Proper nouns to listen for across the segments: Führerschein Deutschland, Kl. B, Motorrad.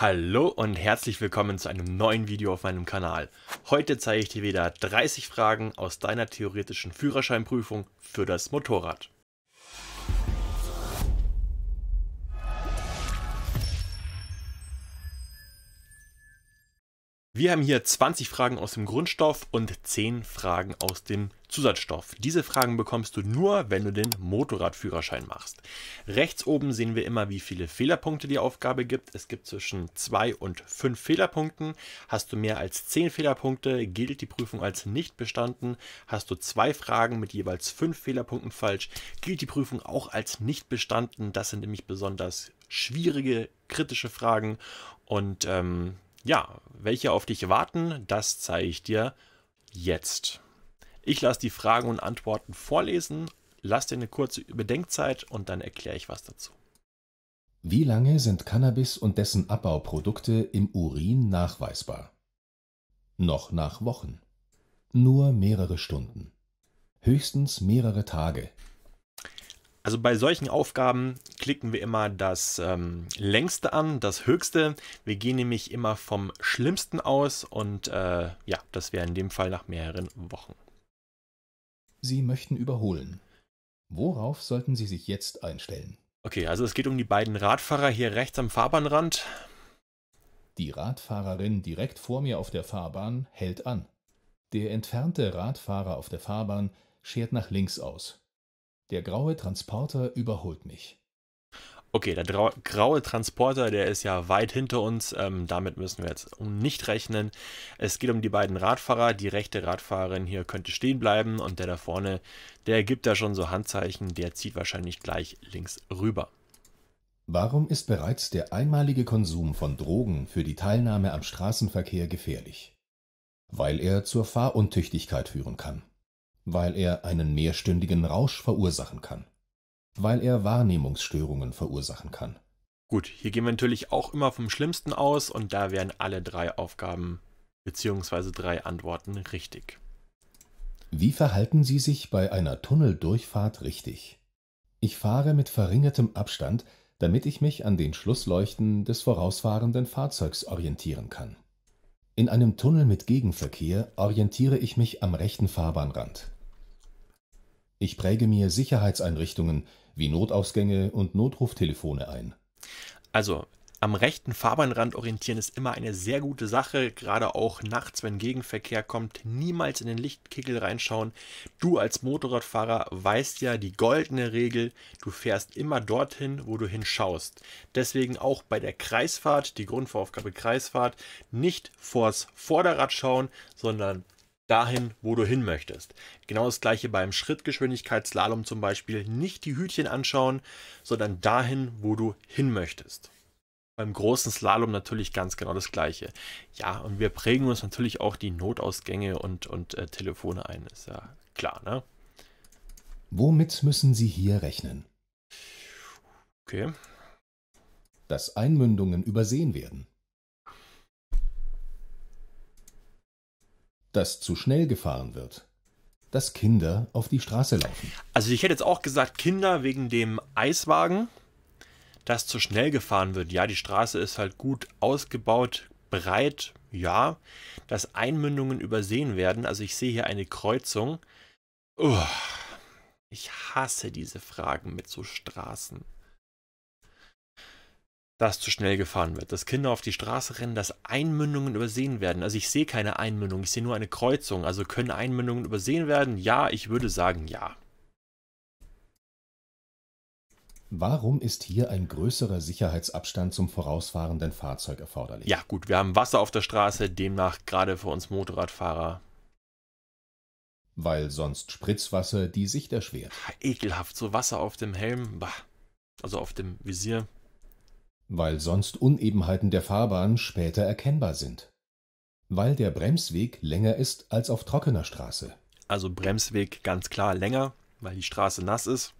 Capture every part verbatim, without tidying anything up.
Hallo und herzlich willkommen zu einem neuen Video auf meinem Kanal. Heute zeige ich dir wieder dreißig Fragen aus deiner theoretischen Führerscheinprüfung für das Motorrad. Wir haben hier zwanzig Fragen aus dem Grundstoff und zehn Fragen aus dem Zusatzstoff. Diese Fragen bekommst du nur, wenn du den Motorradführerschein machst. Rechts oben sehen wir immer, wie viele Fehlerpunkte die Aufgabe gibt. Es gibt zwischen zwei und fünf Fehlerpunkten. Hast du mehr als zehn Fehlerpunkte, gilt die Prüfung als nicht bestanden. Hast du zwei Fragen mit jeweils fünf Fehlerpunkten falsch, gilt die Prüfung auch als nicht bestanden. Das sind nämlich besonders schwierige, kritische Fragen und ähm, ja, welche auf dich warten, das zeige ich dir jetzt. Ich lasse die Fragen und Antworten vorlesen, lass dir eine kurze Bedenkzeit und dann erkläre ich was dazu. Wie lange sind Cannabis und dessen Abbauprodukte im Urin nachweisbar? Noch nach Wochen. Nur mehrere Stunden. Höchstens mehrere Tage. Also bei solchen Aufgaben klicken wir immer das ähm, längste an, das höchste. Wir gehen nämlich immer vom schlimmsten aus und äh, ja, das wäre in dem Fall nach mehreren Wochen. Sie möchten überholen. Worauf sollten Sie sich jetzt einstellen? Okay, also es geht um die beiden Radfahrer hier rechts am Fahrbahnrand. Die Radfahrerin direkt vor mir auf der Fahrbahn hält an. Der entfernte Radfahrer auf der Fahrbahn schert nach links aus. Der graue Transporter überholt mich. Okay, der graue Transporter, der ist ja weit hinter uns. Ähm, damit müssen wir jetzt nicht rechnen. Es geht um die beiden Radfahrer. Die rechte Radfahrerin hier könnte stehen bleiben und der da vorne, der gibt da schon so Handzeichen. Der zieht wahrscheinlich gleich links rüber. Warum ist bereits der einmalige Konsum von Drogen für die Teilnahme am Straßenverkehr gefährlich? Weil er zur Fahruntüchtigkeit führen kann. Weil er einen mehrstündigen Rausch verursachen kann. Weil er Wahrnehmungsstörungen verursachen kann. Gut, hier gehen wir natürlich auch immer vom Schlimmsten aus und da wären alle drei Aufgaben bzw. drei Antworten richtig. Wie verhalten Sie sich bei einer Tunneldurchfahrt richtig? Ich fahre mit verringertem Abstand, damit ich mich an den Schlussleuchten des vorausfahrenden Fahrzeugs orientieren kann. In einem Tunnel mit Gegenverkehr orientiere ich mich am rechten Fahrbahnrand. Ich präge mir Sicherheitseinrichtungen wie Notausgänge und Notruftelefone ein. Also, am rechten Fahrbahnrand orientieren ist immer eine sehr gute Sache, gerade auch nachts, wenn Gegenverkehr kommt, niemals in den Lichtkegel reinschauen. Du als Motorradfahrer weißt ja die goldene Regel, du fährst immer dorthin, wo du hinschaust. Deswegen auch bei der Kreisfahrt, die Grundvoraufgabe Kreisfahrt, nicht vors Vorderrad schauen, sondern dahin, wo du hin möchtest. Genau das gleiche beim Schrittgeschwindigkeitsslalom zum Beispiel, nicht die Hütchen anschauen, sondern dahin, wo du hin möchtest. Beim großen Slalom natürlich ganz genau das Gleiche. Ja, und wir prägen uns natürlich auch die Notausgänge und, und äh, Telefone ein, ist ja klar, ne? Womit müssen Sie hier rechnen? Okay. Dass Einmündungen übersehen werden. Dass zu schnell gefahren wird. Dass Kinder auf die Straße laufen. Also ich hätte jetzt auch gesagt, Kinder wegen dem Eiswagen. Dass zu schnell gefahren wird, ja, die Straße ist halt gut ausgebaut, breit, ja. Dass Einmündungen übersehen werden, also ich sehe hier eine Kreuzung. Uah, ich hasse diese Fragen mit so Straßen. Dass zu schnell gefahren wird, dass Kinder auf die Straße rennen, dass Einmündungen übersehen werden. Also ich sehe keine Einmündung, ich sehe nur eine Kreuzung. Also können Einmündungen übersehen werden? Ja, ich würde sagen, ja. Warum ist hier ein größerer Sicherheitsabstand zum vorausfahrenden Fahrzeug erforderlich? Ja gut, wir haben Wasser auf der Straße, demnach gerade für uns Motorradfahrer. Weil sonst Spritzwasser die Sicht erschwert. Ekelhaft, so Wasser auf dem Helm, bah, also auf dem Visier. Weil sonst Unebenheiten der Fahrbahn später erkennbar sind. Weil der Bremsweg länger ist als auf trockener Straße. Also Bremsweg ganz klar länger, weil die Straße nass ist.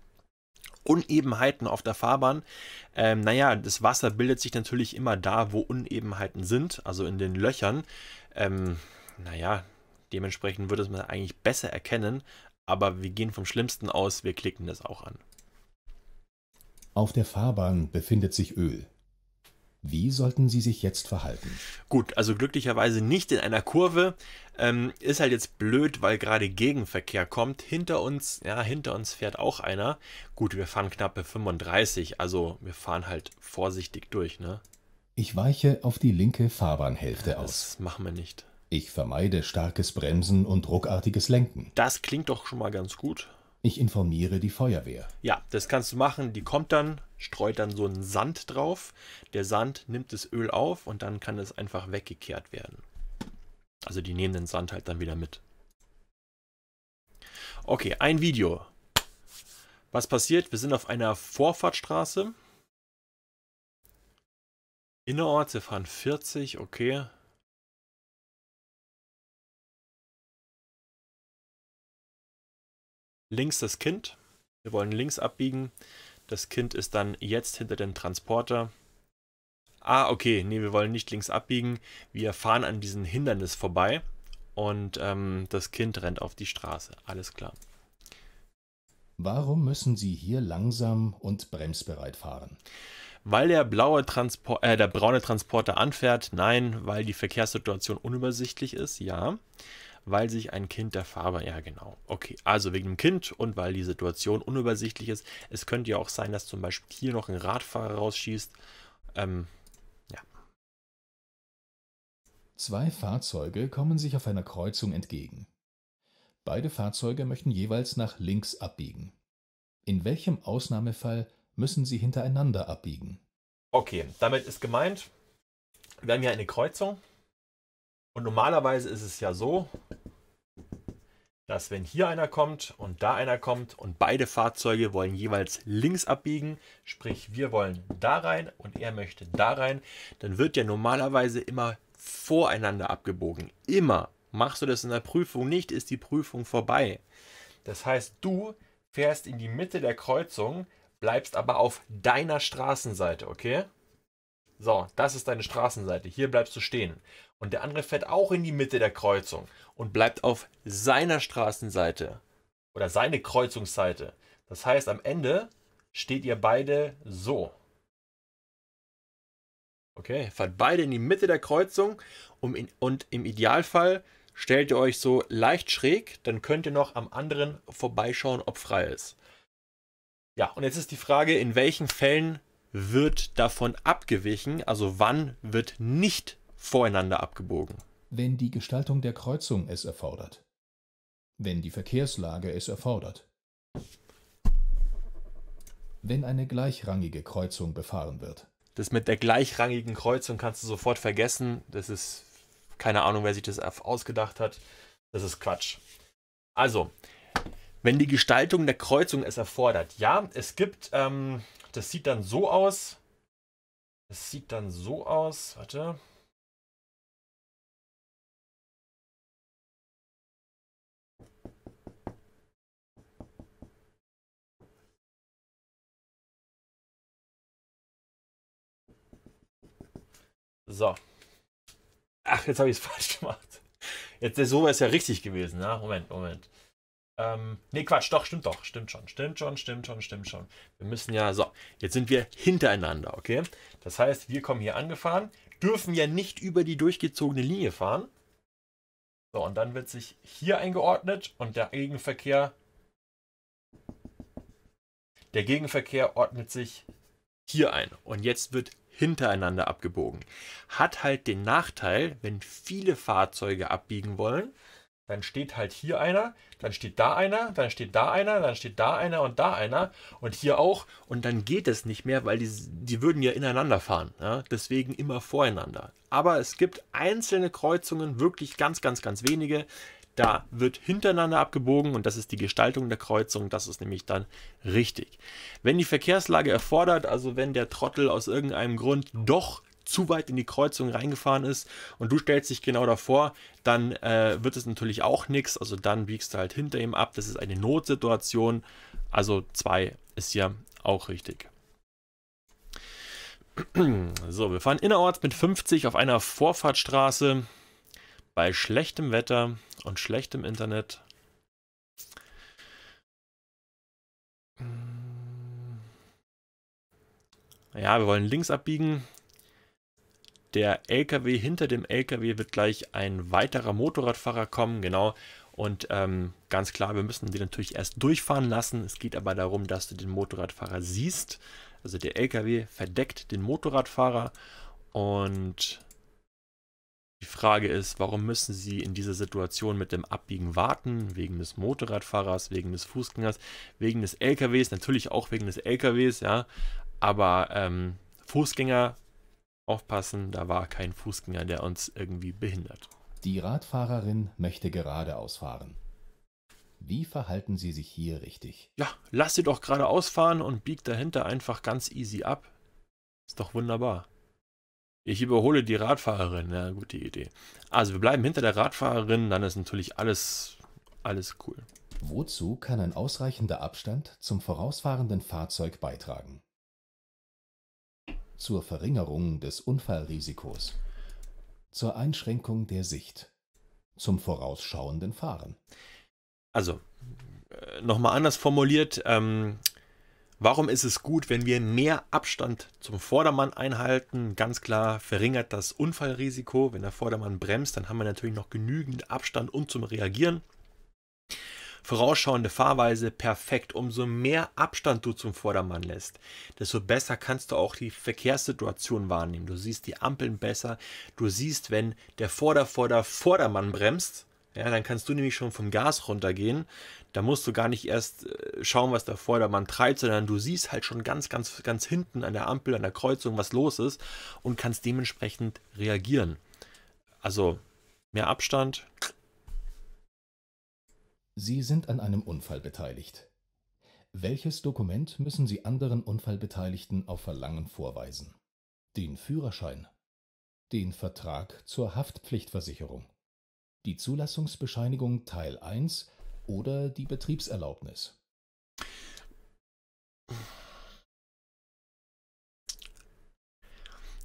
Unebenheiten auf der Fahrbahn. Ähm, naja, das Wasser bildet sich natürlich immer da, wo Unebenheiten sind, also in den Löchern. Ähm, naja, dementsprechend würde man eigentlich besser erkennen, aber wir gehen vom Schlimmsten aus, wir klicken das auch an. Auf der Fahrbahn befindet sich Öl. Wie sollten Sie sich jetzt verhalten? Gut, also glücklicherweise nicht in einer Kurve. Ähm, ist halt jetzt blöd, weil gerade Gegenverkehr kommt. Hinter uns, ja, hinter uns fährt auch einer. Gut, wir fahren knappe fünfunddreißig, also wir fahren halt vorsichtig durch, ne? Ich weiche auf die linke Fahrbahnhälfte aus. Das machen wir nicht. Ich vermeide starkes Bremsen und ruckartiges Lenken. Das klingt doch schon mal ganz gut. Ich informiere die Feuerwehr. Ja, das kannst du machen. Die kommt dann, streut dann so einen Sand drauf. Der Sand nimmt das Öl auf und dann kann es einfach weggekehrt werden. Also die nehmen den Sand halt dann wieder mit. Okay, ein Video. Was passiert? Wir sind auf einer Vorfahrtsstraße. Innerorts, wir fahren vierzig, okay. Links das Kind. Wir wollen links abbiegen. Das Kind ist dann jetzt hinter dem Transporter. Ah, okay. Nee, wir wollen nicht links abbiegen. Wir fahren an diesem Hindernis vorbei. Und ähm, das Kind rennt auf die Straße. Alles klar. Warum müssen Sie hier langsam und bremsbereit fahren? Weil der blaue Transport, äh, der braune Transporter anfährt. Nein, weil die Verkehrssituation unübersichtlich ist. Ja. Weil sich ein Kind der Fahrbahn, ja genau, okay, also wegen dem Kind und weil die Situation unübersichtlich ist. Es könnte ja auch sein, dass zum Beispiel hier noch ein Radfahrer rausschießt. Ähm, ja. Zwei Fahrzeuge kommen sich auf einer Kreuzung entgegen. Beide Fahrzeuge möchten jeweils nach links abbiegen. In welchem Ausnahmefall müssen sie hintereinander abbiegen? Okay, damit ist gemeint, wir haben hier eine Kreuzung. Und normalerweise ist es ja so, dass wenn hier einer kommt und da einer kommt und beide Fahrzeuge wollen jeweils links abbiegen, sprich wir wollen da rein und er möchte da rein, dann wird ja normalerweise immer voreinander abgebogen. Immer. Machst du das in der Prüfung nicht, ist die Prüfung vorbei. Das heißt, du fährst in die Mitte der Kreuzung, bleibst aber auf deiner Straßenseite, okay? So, das ist deine Straßenseite. Hier bleibst du stehen. Und der andere fährt auch in die Mitte der Kreuzung und bleibt auf seiner Straßenseite oder seine Kreuzungsseite. Das heißt, am Ende steht ihr beide so. Okay, fahrt beide in die Mitte der Kreuzung und, in, und im Idealfall stellt ihr euch so leicht schräg, dann könnt ihr noch am anderen vorbeischauen, ob frei ist. Ja, und jetzt ist die Frage, in welchen Fällen wird davon abgewichen, also wann wird nicht voreinander abgebogen? Wenn die Gestaltung der Kreuzung es erfordert. Wenn die Verkehrslage es erfordert. Wenn eine gleichrangige Kreuzung befahren wird. Das mit der gleichrangigen Kreuzung kannst du sofort vergessen. Das ist, keine Ahnung, wer sich das ausgedacht hat. Das ist Quatsch. Also, wenn die Gestaltung der Kreuzung es erfordert. Ja, es gibt, ähm, das sieht dann so aus. Das sieht dann so aus. Warte. So. Ach, jetzt habe ich es falsch gemacht. Jetzt der Sober ist ja richtig gewesen. Na? Moment, Moment. Ähm, ne, Quatsch, doch, stimmt doch. Stimmt schon, stimmt schon, stimmt schon, stimmt schon. Wir müssen ja, so, jetzt sind wir hintereinander, okay? Das heißt, wir kommen hier angefahren, dürfen ja nicht über die durchgezogene Linie fahren. So, und dann wird sich hier eingeordnet und der Gegenverkehr, der Gegenverkehr ordnet sich hier ein. Und jetzt wird hintereinander abgebogen. Hat halt den Nachteil, wenn viele Fahrzeuge abbiegen wollen, dann steht halt hier einer, dann steht da einer, dann steht da einer, dann steht da einer und da einer und hier auch und dann geht es nicht mehr, weil die, die würden ja ineinander fahren. Ja? Deswegen immer voreinander. Aber es gibt einzelne Kreuzungen, wirklich ganz, ganz, ganz wenige. Da wird hintereinander abgebogen und das ist die Gestaltung der Kreuzung, das ist nämlich dann richtig. Wenn die Verkehrslage erfordert, also wenn der Trottel aus irgendeinem Grund doch zu weit in die Kreuzung reingefahren ist und du stellst dich genau davor, dann äh, wird es natürlich auch nichts, also dann biegst du halt hinter ihm ab, das ist eine Notsituation, also zwei ist ja auch richtig. So, wir fahren innerorts mit fünfzig auf einer Vorfahrtsstraße. Bei schlechtem Wetter und schlechtem Internet. Ja, wir wollen links abbiegen. der L K W, hinter dem L K W wird gleich ein weiterer Motorradfahrer kommen, genau. Und ähm, ganz klar, wir müssen den natürlich erst durchfahren lassen. Es geht aber darum, dass du den Motorradfahrer siehst. Also der L K W verdeckt den Motorradfahrer. Und die Frage ist, warum müssen sie in dieser Situation mit dem Abbiegen warten? Wegen des Motorradfahrers, wegen des Fußgängers, wegen des L K Ws, natürlich auch wegen des L K Ws, ja. Aber ähm, Fußgänger, aufpassen, da war kein Fußgänger, der uns irgendwie behindert. Die Radfahrerin möchte geradeaus fahren. Wie verhalten Sie sich hier richtig? Ja, lass sie doch geradeaus fahren und biegt dahinter einfach ganz easy ab. Ist doch wunderbar. Ich überhole die Radfahrerin. Ja, gute Idee. Also wir bleiben hinter der Radfahrerin, dann ist natürlich alles, alles cool. Wozu kann ein ausreichender Abstand zum vorausfahrenden Fahrzeug beitragen? Zur Verringerung des Unfallrisikos. Zur Einschränkung der Sicht. Zum vorausschauenden Fahren. Also, nochmal anders formuliert, ähm, warum ist es gut, wenn wir mehr Abstand zum Vordermann einhalten? Ganz klar, verringert das Unfallrisiko. Wenn der Vordermann bremst, dann haben wir natürlich noch genügend Abstand, um zu reagieren. Vorausschauende Fahrweise, perfekt. Umso mehr Abstand du zum Vordermann lässt, desto besser kannst du auch die Verkehrssituation wahrnehmen. Du siehst die Ampeln besser. Du siehst, wenn der Vorder-Vorder-Vordermann bremst, ja, dann kannst du nämlich schon vom Gas runtergehen. Da musst du gar nicht erst schauen, was der Vordermann treibt, sondern du siehst halt schon ganz, ganz, ganz hinten an der Ampel, an der Kreuzung, was los ist und kannst dementsprechend reagieren. Also mehr Abstand. Sie sind an einem Unfall beteiligt. Welches Dokument müssen Sie anderen Unfallbeteiligten auf Verlangen vorweisen? Den Führerschein, den Vertrag zur Haftpflichtversicherung, die Zulassungsbescheinigung Teil eins oder die Betriebserlaubnis.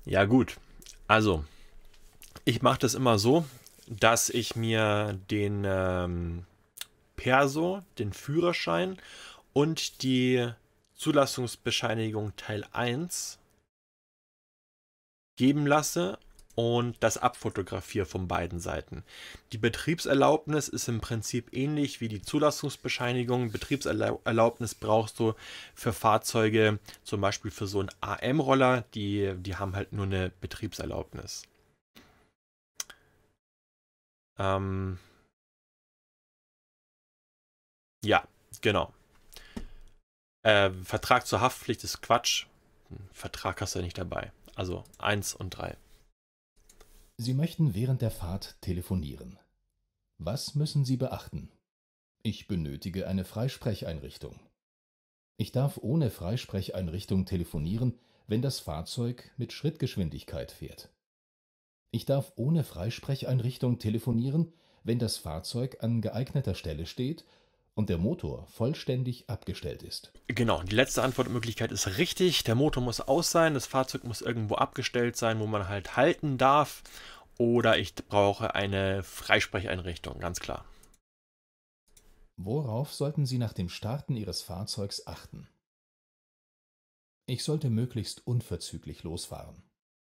Ja gut, also ich mache das immer so, dass ich mir den ähm, Perso, den Führerschein und die Zulassungsbescheinigung Teil eins geben lasse und das abfotografiere von beiden Seiten. Die Betriebserlaubnis ist im Prinzip ähnlich wie die Zulassungsbescheinigung. Betriebserlaubnis brauchst du für Fahrzeuge, zum Beispiel für so einen A M-Roller, die, die haben halt nur eine Betriebserlaubnis. Ähm ja, genau. Äh, Vertrag zur Haftpflicht ist Quatsch. Vertrag hast du ja nicht dabei. Also eins und drei. Sie möchten während der Fahrt telefonieren. Was müssen Sie beachten? Ich benötige eine Freisprecheinrichtung. Ich darf ohne Freisprecheinrichtung telefonieren, wenn das Fahrzeug mit Schrittgeschwindigkeit fährt. Ich darf ohne Freisprecheinrichtung telefonieren, wenn das Fahrzeug an geeigneter Stelle steht und der Motor vollständig abgestellt ist. Genau, die letzte Antwortmöglichkeit ist richtig. Der Motor muss aus sein, das Fahrzeug muss irgendwo abgestellt sein, wo man halt halten darf. Oder ich brauche eine Freisprecheinrichtung, ganz klar. Worauf sollten Sie nach dem Starten Ihres Fahrzeugs achten? Ich sollte möglichst unverzüglich losfahren.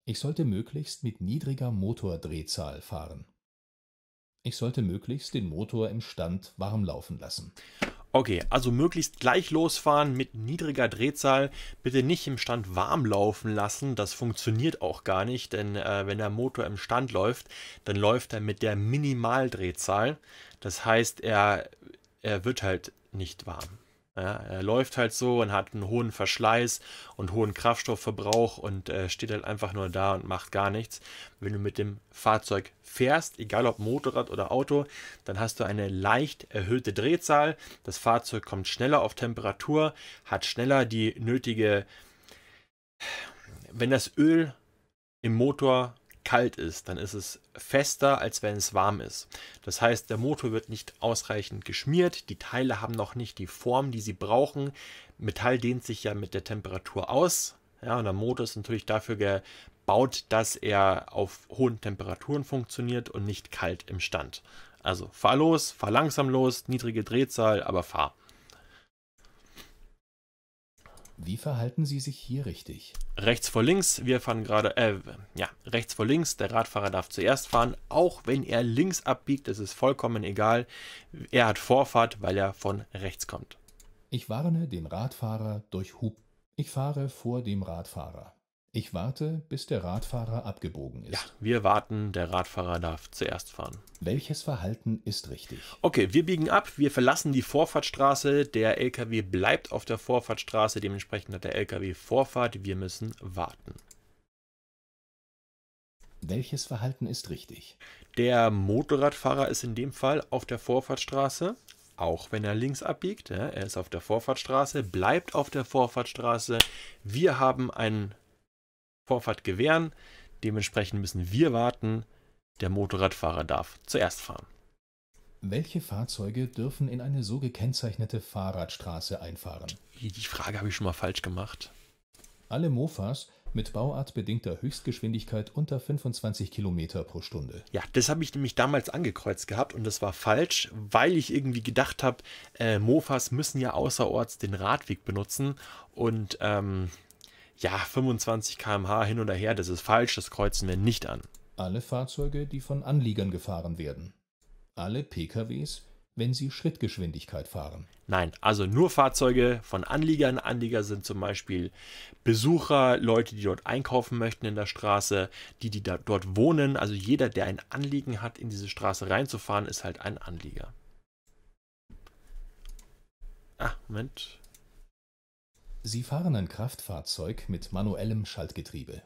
Ich sollte möglichst mit niedriger Motordrehzahl fahren. Ich sollte möglichst den Motor im Stand warm laufen lassen. Okay, also möglichst gleich losfahren mit niedriger Drehzahl. Bitte nicht im Stand warm laufen lassen. Das funktioniert auch gar nicht, denn äh, wenn der Motor im Stand läuft, dann läuft er mit der Minimaldrehzahl. Das heißt, er, er wird halt nicht warm. Ja, er läuft halt so und hat einen hohen Verschleiß und hohen Kraftstoffverbrauch und äh, steht halt einfach nur da und macht gar nichts. Wenn du mit dem Fahrzeug fährst, egal ob Motorrad oder Auto, dann hast du eine leicht erhöhte Drehzahl. Das Fahrzeug kommt schneller auf Temperatur, hat schneller die nötige... Wenn das Öl im Motor kalt ist, dann ist es fester, als wenn es warm ist. Das heißt, der Motor wird nicht ausreichend geschmiert, die Teile haben noch nicht die Form, die sie brauchen. Metall dehnt sich ja mit der Temperatur aus. Ja, und der Motor ist natürlich dafür gebaut, dass er auf hohen Temperaturen funktioniert und nicht kalt im Stand. Also fahr los, fahr langsam los, niedrige Drehzahl, aber fahr. Wie verhalten Sie sich hier richtig? Rechts vor links, wir fahren gerade, äh, ja, rechts vor links, der Radfahrer darf zuerst fahren, auch wenn er links abbiegt, das ist vollkommen egal. Er hat Vorfahrt, weil er von rechts kommt. Ich warne den Radfahrer durch Hub. Ich fahre vor dem Radfahrer. Ich warte, bis der Radfahrer abgebogen ist. Ja, wir warten, der Radfahrer darf zuerst fahren. Welches Verhalten ist richtig? Okay, wir biegen ab, wir verlassen die Vorfahrtsstraße, der L K W bleibt auf der Vorfahrtsstraße, dementsprechend hat der L K W Vorfahrt, wir müssen warten. Welches Verhalten ist richtig? Der Motorradfahrer ist in dem Fall auf der Vorfahrtsstraße. Auch wenn er links abbiegt, er ist auf der Vorfahrtsstraße, bleibt auf der Vorfahrtsstraße. Wir haben einen Vorfahrt gewähren, dementsprechend müssen wir warten. Der Motorradfahrer darf zuerst fahren. Welche Fahrzeuge dürfen in eine so gekennzeichnete Fahrradstraße einfahren? Die Frage habe ich schon mal falsch gemacht. Alle Mofas mit bauartbedingter Höchstgeschwindigkeit unter fünfundzwanzig Kilometer pro Stunde. Ja, das habe ich nämlich damals angekreuzt gehabt und das war falsch, weil ich irgendwie gedacht habe, äh, Mofas müssen ja außerorts den Radweg benutzen und ähm, ja, fünfundzwanzig Kilometer pro Stunde hin oder her, das ist falsch, das kreuzen wir nicht an. Alle Fahrzeuge, die von Anliegern gefahren werden. Alle P K Ws, wenn sie Schrittgeschwindigkeit fahren. Nein, also nur Fahrzeuge von Anliegern. Anlieger sind zum Beispiel Besucher, Leute, die dort einkaufen möchten in der Straße, die, die da, dort wohnen. Also jeder, der ein Anliegen hat, in diese Straße reinzufahren, ist halt ein Anlieger. Ah, Moment. Sie fahren ein Kraftfahrzeug mit manuellem Schaltgetriebe.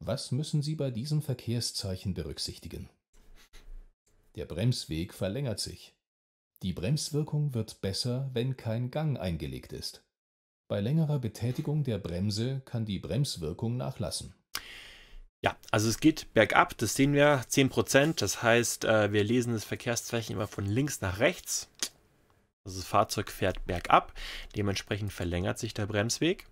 Was müssen Sie bei diesem Verkehrszeichen berücksichtigen? Der Bremsweg verlängert sich. Die Bremswirkung wird besser, wenn kein Gang eingelegt ist. Bei längerer Betätigung der Bremse kann die Bremswirkung nachlassen. Ja, also es geht bergab, das sehen wir, zehn Prozent. Das heißt, wir lesen das Verkehrszeichen immer von links nach rechts. Also das Fahrzeug fährt bergab, dementsprechend verlängert sich der Bremsweg.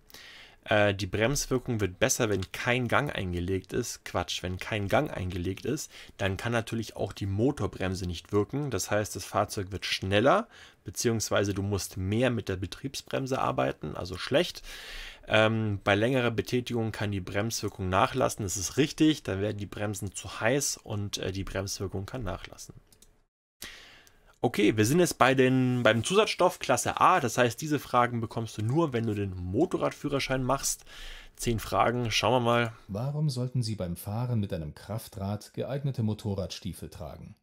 Die Bremswirkung wird besser, wenn kein Gang eingelegt ist. Quatsch, wenn kein Gang eingelegt ist, dann kann natürlich auch die Motorbremse nicht wirken. Das heißt, das Fahrzeug wird schneller, beziehungsweise du musst mehr mit der Betriebsbremse arbeiten, also schlecht. Ähm, bei längerer Betätigung kann die Bremswirkung nachlassen. Das ist richtig, dann werden die Bremsen zu heiß und äh, die Bremswirkung kann nachlassen. Okay, wir sind jetzt bei den, beim Zusatzstoff Klasse A, das heißt, diese Fragen bekommst du nur, wenn du den Motorradführerschein machst. Zehn Fragen, schauen wir mal. Warum sollten Sie beim Fahren mit einem Kraftrad geeignete Motorradstiefel tragen?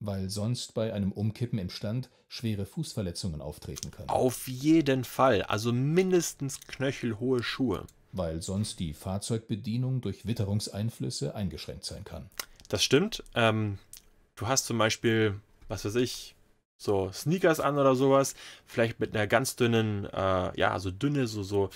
Weil sonst bei einem Umkippen im Stand schwere Fußverletzungen auftreten können. Auf jeden Fall, also mindestens knöchelhohe Schuhe. Weil sonst die Fahrzeugbedienung durch Witterungseinflüsse eingeschränkt sein kann. Das stimmt. Ähm, du hast zum Beispiel... was weiß ich, so Sneakers an oder sowas, vielleicht mit einer ganz dünnen, äh, ja, so dünne, so, so,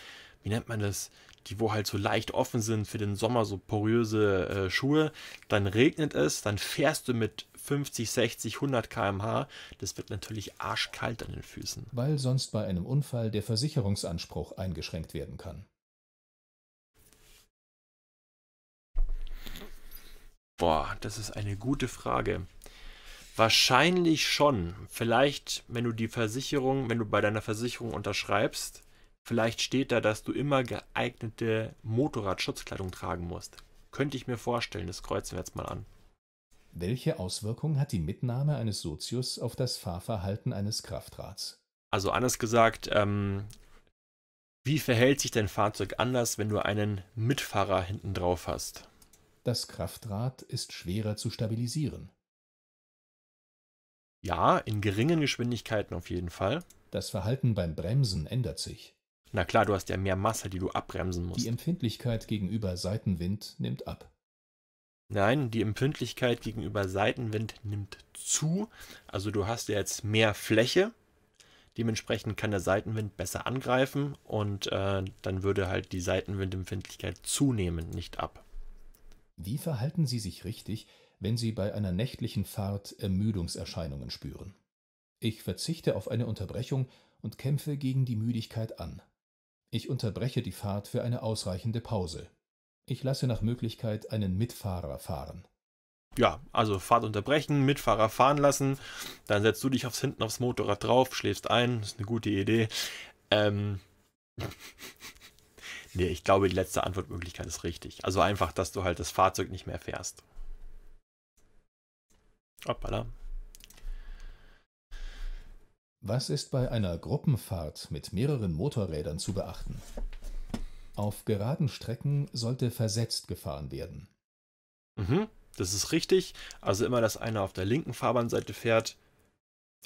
wie nennt man das, die wo halt so leicht offen sind für den Sommer, so poröse äh, Schuhe, dann regnet es, dann fährst du mit fünfzig, sechzig, hundert Kilometer pro Stunde, das wird natürlich arschkalt an den Füßen. Weil sonst bei einem Unfall der Versicherungsanspruch eingeschränkt werden kann. Boah, das ist eine gute Frage. Wahrscheinlich schon. Vielleicht, wenn du die Versicherung, wenn du bei deiner Versicherung unterschreibst, vielleicht steht da, dass du immer geeignete Motorradschutzkleidung tragen musst. Könnte ich mir vorstellen, das kreuzen wir jetzt mal an. Welche Auswirkung hat die Mitnahme eines Sozius auf das Fahrverhalten eines Kraftrads? Also anders gesagt, ähm, wie verhält sich dein Fahrzeug anders, wenn du einen Mitfahrer hinten drauf hast? Das Kraftrad ist schwerer zu stabilisieren. Ja, in geringen Geschwindigkeiten auf jeden Fall. Das Verhalten beim Bremsen ändert sich. Na klar, du hast ja mehr Masse, die du abbremsen musst. Die Empfindlichkeit gegenüber Seitenwind nimmt ab. Nein, die Empfindlichkeit gegenüber Seitenwind nimmt zu. Also du hast ja jetzt mehr Fläche. Dementsprechend kann der Seitenwind besser angreifen und äh, dann würde halt die Seitenwindempfindlichkeit zunehmen, nicht ab. Wie verhalten Sie sich richtig, wenn Sie bei einer nächtlichen Fahrt Ermüdungserscheinungen spüren? Ich verzichte auf eine Unterbrechung und kämpfe gegen die Müdigkeit an. Ich unterbreche die Fahrt für eine ausreichende Pause. Ich lasse nach Möglichkeit einen Mitfahrer fahren. Ja, also Fahrt unterbrechen, Mitfahrer fahren lassen, dann setzt du dich aufs, hinten aufs Motorrad drauf, schläfst ein, ist eine gute Idee. Ähm, Nee, ich glaube, die letzte Antwortmöglichkeit ist richtig. Also einfach, dass du halt das Fahrzeug nicht mehr fährst. Hoppala. Was ist bei einer Gruppenfahrt mit mehreren Motorrädern zu beachten? Auf geraden Strecken sollte versetzt gefahren werden. Mhm, das ist richtig. Also immer, dass einer auf der linken Fahrbahnseite fährt,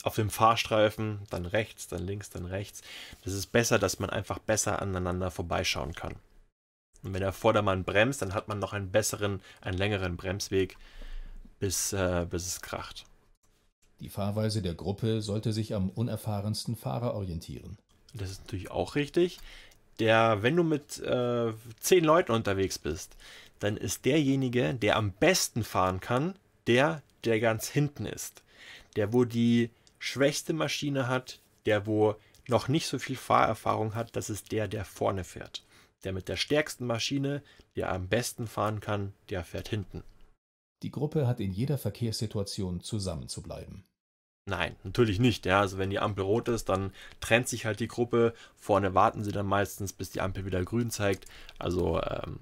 auf dem Fahrstreifen, dann rechts, dann links, dann rechts. Das ist besser, dass man einfach besser aneinander vorbeischauen kann. Und wenn der Vordermann bremst, dann hat man noch einen besseren, einen längeren Bremsweg, bis, äh, bis es kracht. Die Fahrweise der Gruppe sollte sich am unerfahrensten Fahrer orientieren. Das ist natürlich auch richtig. Der, wenn du mit äh, zehn Leuten unterwegs bist, dann ist derjenige, der am besten fahren kann, der, der ganz hinten ist. Der, wo die schwächste Maschine hat, der, wo noch nicht so viel Fahrerfahrung hat, das ist der, der vorne fährt. Der mit der stärksten Maschine, der am besten fahren kann, der fährt hinten. Die Gruppe hat in jeder Verkehrssituation zusammen zu bleiben. Nein, natürlich nicht. Ja. Also wenn die Ampel rot ist, dann trennt sich halt die Gruppe. Vorne warten sie dann meistens, bis die Ampel wieder grün zeigt. Also, ähm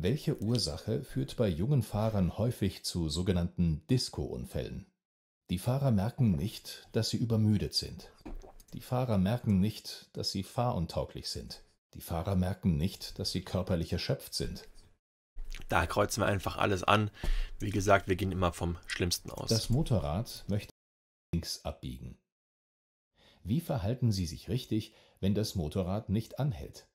welche Ursache führt bei jungen Fahrern häufig zu sogenannten Disco-Unfällen? Die Fahrer merken nicht, dass sie übermüdet sind. Die Fahrer merken nicht, dass sie fahruntauglich sind. Die Fahrer merken nicht, dass sie körperlich erschöpft sind. Da kreuzen wir einfach alles an. Wie gesagt, wir gehen immer vom Schlimmsten aus. Das Motorrad möchte links abbiegen. Wie verhalten Sie sich richtig, wenn das Motorrad nicht anhält?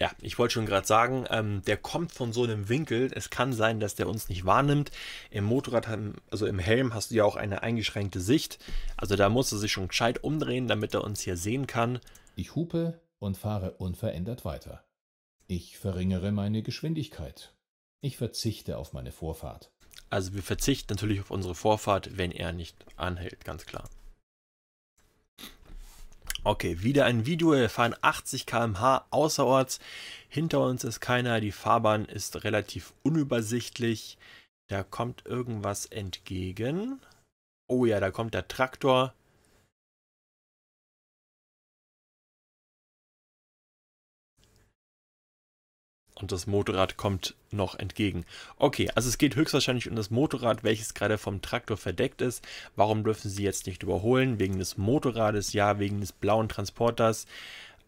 Ja, ich wollte schon gerade sagen, ähm, der kommt von so einem Winkel. Es kann sein, dass der uns nicht wahrnimmt. Im Motorrad, also im Helm, hast du ja auch eine eingeschränkte Sicht. Also da musst du sich schon gescheit umdrehen, damit er uns hier sehen kann. Ich hupe und fahre unverändert weiter. Ich verringere meine Geschwindigkeit. Ich verzichte auf meine Vorfahrt. Also wir verzichten natürlich auf unsere Vorfahrt, wenn er nicht anhält, ganz klar. Okay, wieder ein Video. Wir fahren achtzig Kilometer pro Stunde außerorts. Hinter uns ist keiner. Die Fahrbahn ist relativ unübersichtlich. Da kommt irgendwas entgegen. Oh ja, da kommt der Traktor. Und das Motorrad kommt noch entgegen. Okay, also es geht höchstwahrscheinlich um das Motorrad, welches gerade vom Traktor verdeckt ist. Warum dürfen Sie jetzt nicht überholen? Wegen des Motorrades, ja, wegen des blauen Transporters,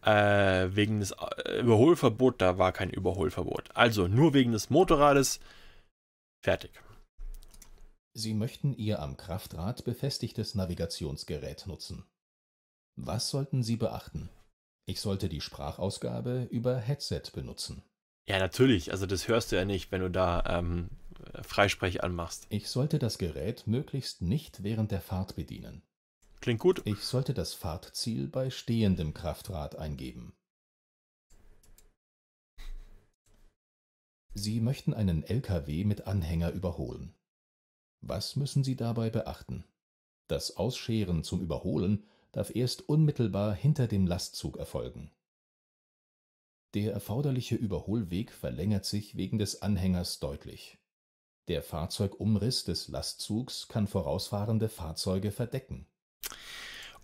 äh, wegen des Überholverbot, da war kein Überholverbot. Also nur wegen des Motorrades, fertig. Sie möchten Ihr am Kraftrad befestigtes Navigationsgerät nutzen. Was sollten Sie beachten? Ich sollte die Sprachausgabe über Headset benutzen. Ja, natürlich. Also das hörst du ja nicht, wenn du da ähm, Freisprech anmachst. Ich sollte das Gerät möglichst nicht während der Fahrt bedienen. Klingt gut. Ich sollte das Fahrtziel bei stehendem Kraftrad eingeben. Sie möchten einen L K W mit Anhänger überholen. Was müssen Sie dabei beachten? Das Ausscheren zum Überholen darf erst unmittelbar hinter dem Lastzug erfolgen. Der erforderliche Überholweg verlängert sich wegen des Anhängers deutlich. Der Fahrzeugumriss des Lastzugs kann vorausfahrende Fahrzeuge verdecken.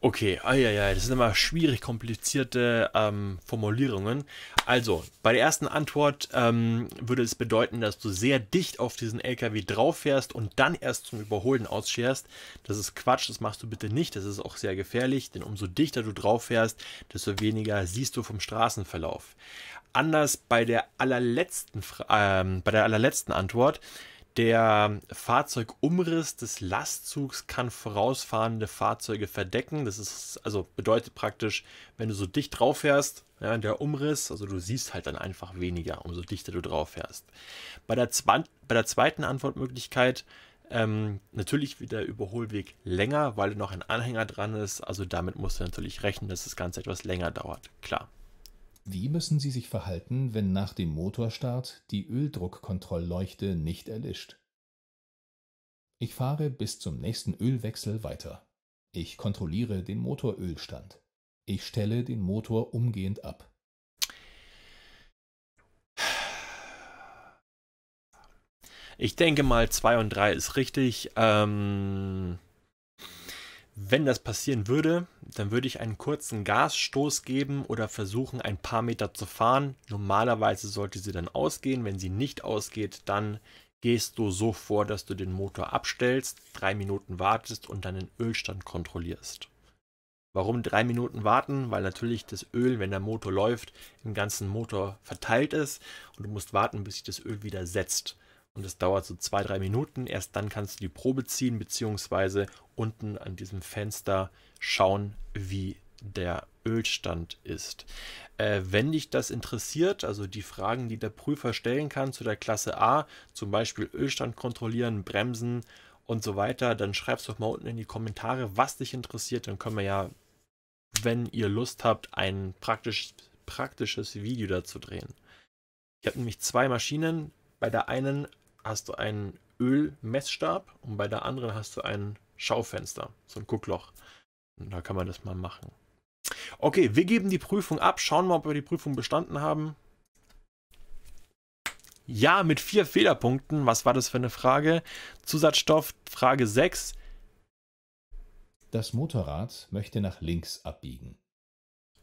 Okay, ah, ja, ja, das sind immer schwierig komplizierte ähm, Formulierungen. Also, bei der ersten Antwort ähm, würde es bedeuten, dass du sehr dicht auf diesen L K W drauf fährst und dann erst zum Überholen ausscherst. Das ist Quatsch, das machst du bitte nicht, das ist auch sehr gefährlich, denn umso dichter du drauf fährst, desto weniger siehst du vom Straßenverlauf. Anders bei der allerletzten, ähm, bei der allerletzten Antwort. Der Fahrzeugumriss des Lastzugs kann vorausfahrende Fahrzeuge verdecken. Das ist also bedeutet praktisch, wenn du so dicht drauf fährst, ja, der Umriss, also du siehst halt dann einfach weniger, umso dichter du drauf fährst. Bei der, bei der zweiten Antwortmöglichkeit ähm, natürlich wird der Überholweg länger, weil noch ein Anhänger dran ist. Also damit musst du natürlich rechnen, dass das Ganze etwas länger dauert, klar. Wie müssen Sie sich verhalten, wenn nach dem Motorstart die Öldruckkontrollleuchte nicht erlischt? Ich fahre bis zum nächsten Ölwechsel weiter. Ich kontrolliere den Motorölstand. Ich stelle den Motor umgehend ab. Ich denke mal, zwei und drei ist richtig. Ähm, Wenn das passieren würde, dann würde ich einen kurzen Gasstoß geben oder versuchen, ein paar Meter zu fahren. Normalerweise sollte sie dann ausgehen. Wenn sie nicht ausgeht, dann gehst du so vor, dass du den Motor abstellst, drei Minuten wartest und dann den Ölstand kontrollierst. Warum drei Minuten warten? Weil natürlich das Öl, wenn der Motor läuft, im ganzen Motor verteilt ist und du musst warten, bis sich das Öl wieder setzt. Und das dauert so zwei, drei Minuten. Erst dann kannst du die Probe ziehen, beziehungsweise unten an diesem Fenster schauen, wie der Ölstand ist. Äh, wenn dich das interessiert, also die Fragen, die der Prüfer stellen kann zu der Klasse A, zum Beispiel Ölstand kontrollieren, Bremsen und so weiter, dann schreib es doch mal unten in die Kommentare, was dich interessiert. Dann können wir ja, wenn ihr Lust habt, ein praktisch, praktisches Video dazu drehen. Ich habe nämlich zwei Maschinen. Bei der einen hast du einen Ölmessstab und bei der anderen hast du ein Schaufenster, so ein Guckloch. Und da kann man das mal machen. Okay, wir geben die Prüfung ab, schauen mal, ob wir die Prüfung bestanden haben. Ja, mit vier Fehlerpunkten. Was war das für eine Frage? Zusatzstoff, Frage sechs. Das Motorrad möchte nach links abbiegen.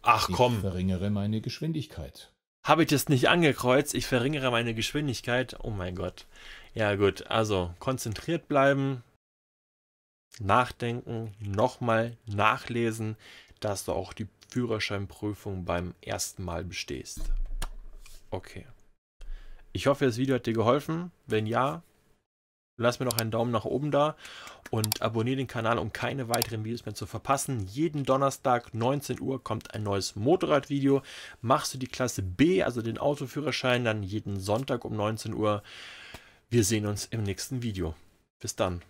Ach komm. Ich verringere meine Geschwindigkeit. Habe ich das nicht angekreuzt? Ich verringere meine Geschwindigkeit. Oh mein Gott. Ja gut, also konzentriert bleiben, nachdenken, nochmal nachlesen, dass du auch die Führerscheinprüfung beim ersten Mal bestehst. Okay. Ich hoffe, das Video hat dir geholfen. Wenn ja, lass mir noch einen Daumen nach oben da und abonniere den Kanal, um keine weiteren Videos mehr zu verpassen. Jeden Donnerstag neunzehn Uhr kommt ein neues Motorradvideo. Machst du die Klasse B, also den Autoführerschein, dann jeden Sonntag um neunzehn Uhr. Wir sehen uns im nächsten Video. Bis dann.